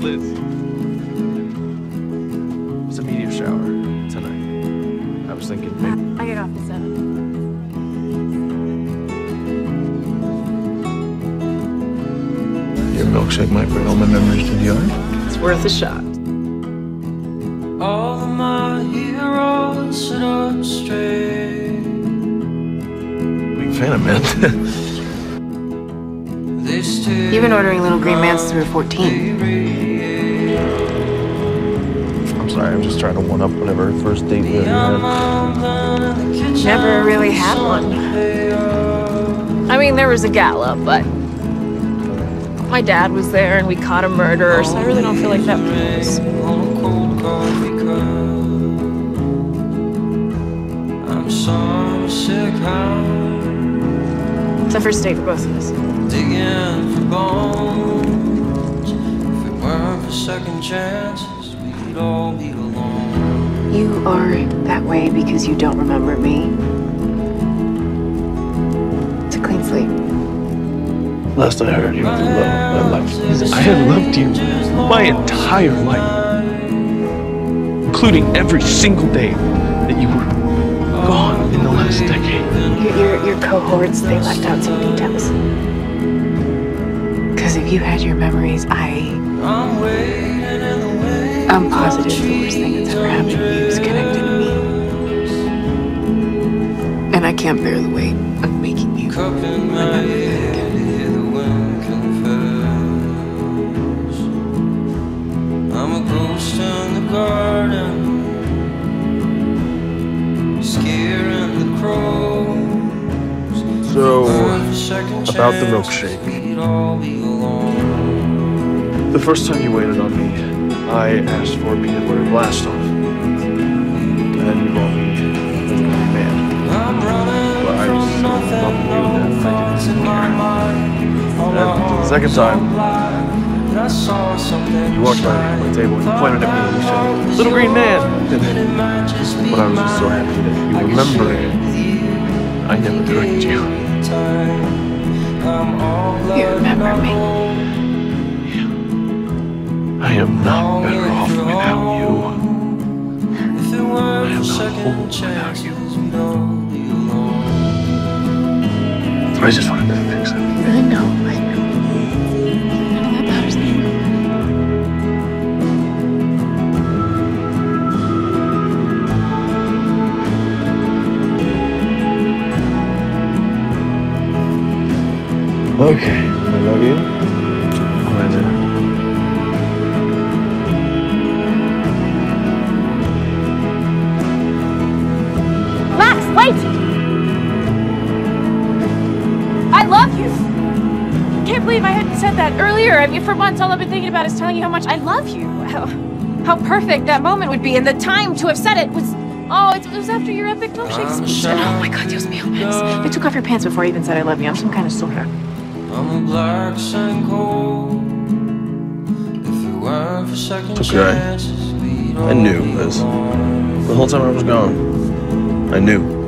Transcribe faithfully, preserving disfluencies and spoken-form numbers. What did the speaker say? Liz, it's a meteor shower tonight. I was thinking maybe... I get off at seven. Your milkshake might bring all my memories to the yard. It's worth a shot. All of my heroes sit up straight. Big fan of men. You've been ordering Little Green Mans through fourteen. I'm sorry, I'm just trying to one-up whatever first date we had. Never really had one. I mean, there was a gala, but my dad was there and we caught a murderer, so I really don't feel like that was. It's a first date for both of us. Digging for bones. If it weren't for second chances, we'd all be alone. You are that way because you don't remember me. It's a clean sleep. Last I heard, you were the love of my life. I had loved you my entire life, including every single day that you were gone in the last decade. Your, your, your cohorts, they left out some details. If you had your memories, I... I'm positive the worst thing that's ever happened to you is connected to me. And I can't bear the weight of making you remember that again. I'm a ghost in the garden, scaring the crows. So, about the milkshake. The first time you waited on me, I asked for a peanut butter blast off. And then you bought me a Little Green Man. But I was so in love with you that I didn't care. And then the second time, you walked by my table and you pointed at me and you said, "Little Green Man!" And, but I was just so happy that you remembered it. I never corrected you. You remember me. I am not better off without you. I am not whole without you. I just wanted to fix it. I know, I know. None of that matters anymore. Okay, I love you. I'm right there. Wait! I love you! Can't believe I hadn't said that earlier. I mean, for months, all I've been thinking about is telling you how much I love you. How, how perfect that moment would be, and the time to have said it was... Oh, it was after your epic milkshake speech. Oh my God, Dios mío, Max. They took off your pants before I even said I love you. I'm some kind of soldier. I'm a black sun cold. If you were for second chances, we don't. It's okay. I knew, Liz. The whole time I was gone, I knew.